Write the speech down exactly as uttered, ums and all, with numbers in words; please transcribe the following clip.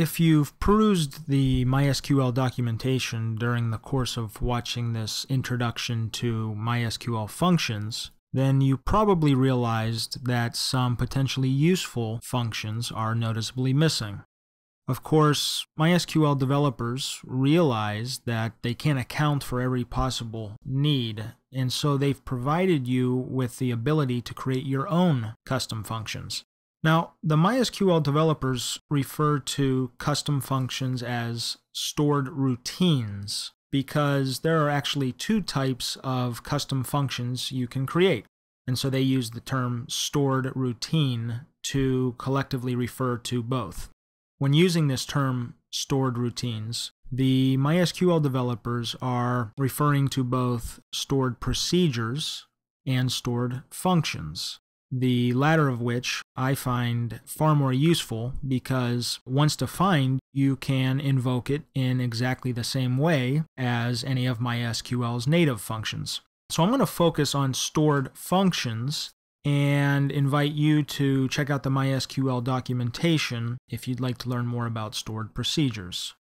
If you've perused the MySQL documentation during the course of watching this introduction to MySQL functions, then you probably realized that some potentially useful functions are noticeably missing. Of course, MySQL developers realize that they can't account for every possible need, and so they've provided you with the ability to create your own custom functions. Now, the MySQL developers refer to custom functions as stored routines because there are actually two types of custom functions you can create. And so they use the term stored routine to collectively refer to both. When using this term stored routines, the MySQL developers are referring to both stored procedures and stored functions. The latter of which I find far more useful because once defined, you can invoke it in exactly the same way as any of MySQL's native functions. So I'm going to focus on stored functions and invite you to check out the MySQL documentation if you'd like to learn more about stored procedures.